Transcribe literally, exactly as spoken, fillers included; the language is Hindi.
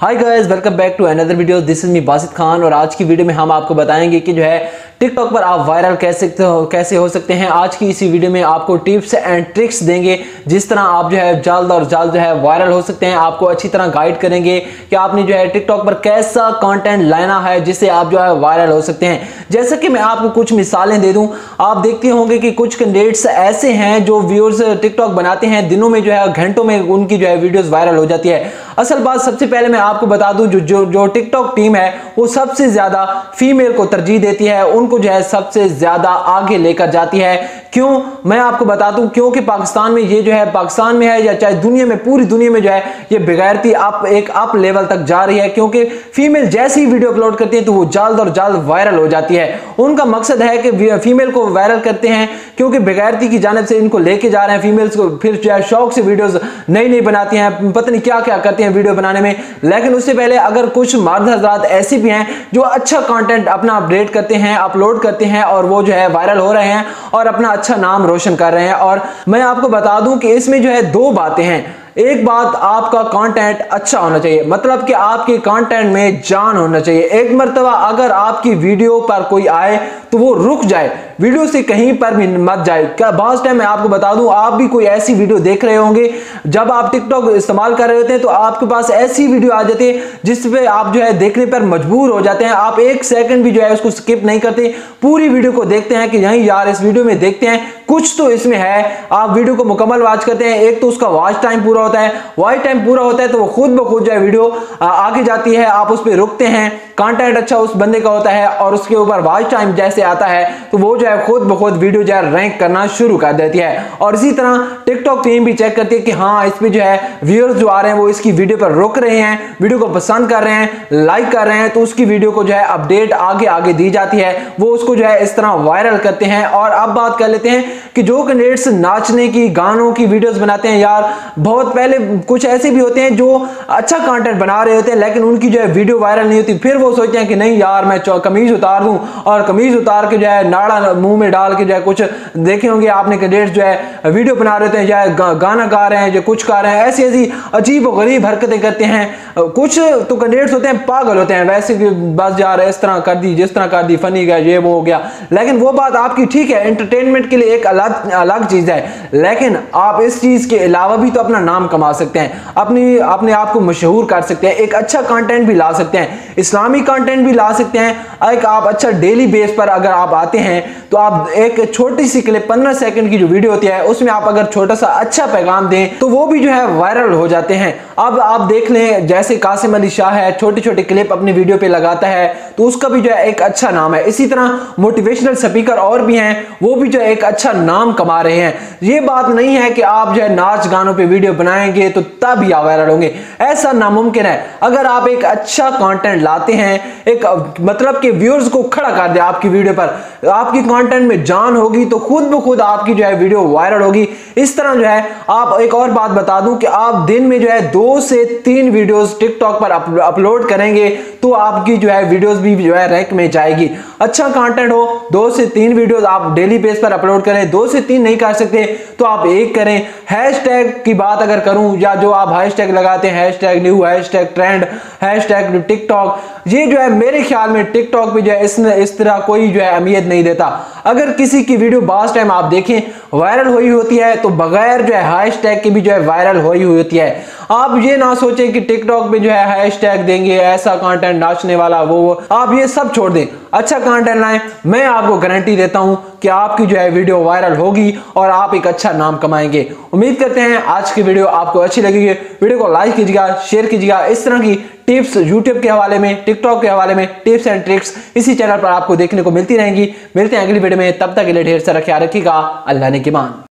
Hi guys, welcome back to another video. This is me Basit Khan. और आज की वीडियो में हम आपको बताएंगे कि जो है टिकटॉक पर आप वायरल कैसे कैसे हो सकते हैं। आज की इसी वीडियो में आपको टिप्स एंड ट्रिक्स देंगे जिस तरह आप जो है जल्द और जल्द जो है वायरल हो सकते हैं। आपको अच्छी तरह गाइड करेंगे कि आपने जो है टिकटॉक पर कैसा कंटेंट लाना है जिससे आप जो है वायरल हो सकते हैं। जैसे कि मैं आपको कुछ मिसालें दे दूँ, आप देखते होंगे कि कुछ कैंडिडेट्स ऐसे हैं जो व्यूअर्स टिकटॉक बनाते हैं, दिनों में जो है घंटों में उनकी जो है वीडियोज़ वायरल हो जाती है। असल बात सबसे पहले मैं आपको बता दूं, जो जो जो टिकटॉक टीम है वो सबसे ज्यादा फीमेल को तरजीह देती है, उनको जो है सबसे ज्यादा आगे लेकर जाती है। क्यों मैं आपको बता दूं, क्योंकि पाकिस्तान में ये जो है पाकिस्तान में है या चाहे दुनिया में, पूरी दुनिया में जो है ये बेगैरती अप एक अप लेवल तक जा रही है। क्योंकि फीमेल जैसी वीडियो अपलोड करती है तो वो जल्द और जल्द वायरल हो जाती है। उनका मकसद है कि फीमेल को वायरल करते हैं क्योंकि बेगैरती की जानब से इनको लेके जा रहे हैं फीमेल्स को। फिर जो है शौक से वीडियोज नई नई बनाती हैं, पता नहीं क्या क्या करती हैं वीडियो बनाने में। लेकिन उससे पहले अगर कुछ मर्द हजरात ऐसे भी हैं जो अच्छा कंटेंट अपना अपडेट करते हैं, अपलोड करते हैं और वो जो है वायरल हो रहे हैं और अपना अच्छा नाम रोशन कर रहे हैं। और मैं आपको बता दूं कि इसमें जो है दो बातें हैं। एक बात, आपका कंटेंट अच्छा होना चाहिए, मतलब कि आपके कंटेंट में जान होना चाहिए। एक मरतबा अगर आपकी वीडियो पर कोई आए तो वो रुक जाए, वीडियो से कहीं पर भी मत जाए। क्या बास टाइम मैं आपको बता दूं, आप भी कोई ऐसी वीडियो देख रहे होंगे, जब आप टिकटॉक इस्तेमाल कर रहे होते हैं तो आपके पास ऐसी वीडियो आ जाती है जिस पे आप जो है देखने पर मजबूर हो जाते हैं। आप एक सेकंड भी जो है उसको स्किप नहीं करते, पूरी वीडियो को देखते हैं कि यहीं यार इस वीडियो में देखते हैं कुछ तो इसमें है। आप वीडियो को मुकम्मल वॉच करते हैं। एक तो उसका वॉच टाइम पूरा होता है, वॉच टाइम पूरा होता है तो वो खुद ब खुद जो है वीडियो आगे जाती है, आप उस पर रुकते हैं। कंटेंट अच्छा उस बंदे का होता है और उसके ऊपर वॉच टाइम जैसे आता है तो वो जो है खुद ब खुद वीडियो जो है रैंक करना शुरू कर देती है। और इसी तरह टिकटॉक टीम भी चेक करती है कि हाँ, इस पर जो है व्यूअर्स जो आ रहे हैं वो इसकी वीडियो पर रुक रहे हैं, वीडियो को पसंद कर रहे हैं, लाइक कर रहे हैं, तो उसकी वीडियो को जो है अपडेट आगे आगे दी जाती है, वो उसको जो है इस तरह वायरल करते हैं। और अब बात कर लेते हैं कि जो कैंडिडेट्स नाचने की, गानों की वीडियोस बनाते हैं, यार बहुत पहले कुछ ऐसे भी होते हैं जो अच्छा कंटेंट बना रहे होते हैं लेकिन उनकी जो है वीडियो वायरल नहीं होती। फिर वो सोचते हैं कि नहीं यार मैं कमीज उतार दूं, और कमीज उतार के जो है नाड़ा मुंह में डाल के जो है, कुछ देखे होंगे आपने कैंडिडेट्स जो है वीडियो बना रहे होते हैं, या गाना गा रहे हैं, जो कुछ गा रहे हैं, ऐसी ऐसी अजीब और गरीब हरकतें करते हैं। कुछ तो कैंडिडेट्स होते हैं पागल होते हैं, वैसे बस जा रहे इस तरह कर दी, जिस तरह कर दी, फनी गया, ये वो हो गया। लेकिन वो बात आपकी ठीक है, एंटरटेनमेंट के लिए एक अलग अलग चीज है, लेकिन आप इस चीज के अलावा भी तो अपना नाम कमा सकते हैं, अपनी अपने आप को मशहूर कर सकते हैं, एक अच्छा कंटेंट भी ला सकते हैं, इस्लामिक कंटेंट भी ला सकते हैं। एक आप अच्छा डेली बेस पर अगर आप आते हैं तो आप एक छोटी सी क्लिप पंद्रह सेकंड की जो वीडियो होती है उसमें आप अगर छोटा सा अच्छा पैगाम दें तो वो भी जो है वायरल हो जाते हैं। अब आप देख लें जैसे कासिम अली शाह है, छोटे छोटे क्लिप अपनी वीडियो पे लगाता है तो उसका भी जो है एक अच्छा नाम है। इसी तरह मोटिवेशनल स्पीकर और भी हैं, वो भी जो है एक अच्छा नाम कमा रहे हैं। ये बात नहीं है कि आप जो है नाच गानों पे वीडियो बनाएंगे तो तब ही वायरल होंगे, ऐसा नामुमकिन है। अगर आप एक अच्छा कंटेंट लाते हैं, एक मतलब कि व्यूअर्स को खड़ा कर दे आपकी वीडियो पर, आपकी कंटेंट में जान होगी तो खुद ब खुद आपकी जो है वीडियो वायरल होगी। इस तरह जो है आप एक और बात बता दूं कि आप दिन में जो है दो से तीन वीडियोस टिकटॉक पर अपलोड करेंगे तो आपकी जो है वीडियोस भी जो है रैंक में जाएगी। अच्छा कंटेंट हो, दो से तीन वीडियोस आप डेली बेस पर अपलोड करें, दो से तीन नहीं कर सकते तो आप एक करें। हैशटैग की बात अगर करूं, या जो आप हैशटैग लगाते हैं, hashtag new, hashtag trend, hashtag TikTok, ये जो है मेरे ख्याल में टिकटॉक भी जो है इस, इस तरह कोई जो है अहमियत नहीं देता। अगर किसी की वीडियो बास टाइम आप देखें वायरल हुई होती है तो बगैर जो है हैशटैग के भी जो है वायरल हुई होती है। आप ये ना सोचें कि टिकटॉक पे जो है हैशटैग देंगे, ऐसा कंटेंट नाचने वाला वो वो आप ये सब छोड़ दें, अच्छा कंटेंट लाएं। मैं आपको गारंटी देता हूं कि आपकी जो है वीडियो वायरल होगी और आप एक अच्छा नाम कमाएंगे। उम्मीद करते हैं आज की वीडियो आपको अच्छी लगेगी। वीडियो को लाइक कीजिएगा, शेयर कीजिएगा। इस तरह की टिप्स यूट्यूब के हवाले में, टिकटॉक के हवाले में, टिप्स एंड ट्रिक्स इसी चैनल पर आपको देखने को मिलती रहेंगी। मिलते हैं अगली वीडियो में, तब तक के लिए ढेर सारा ख्याल रखिएगा। अल्लाह ने की मान।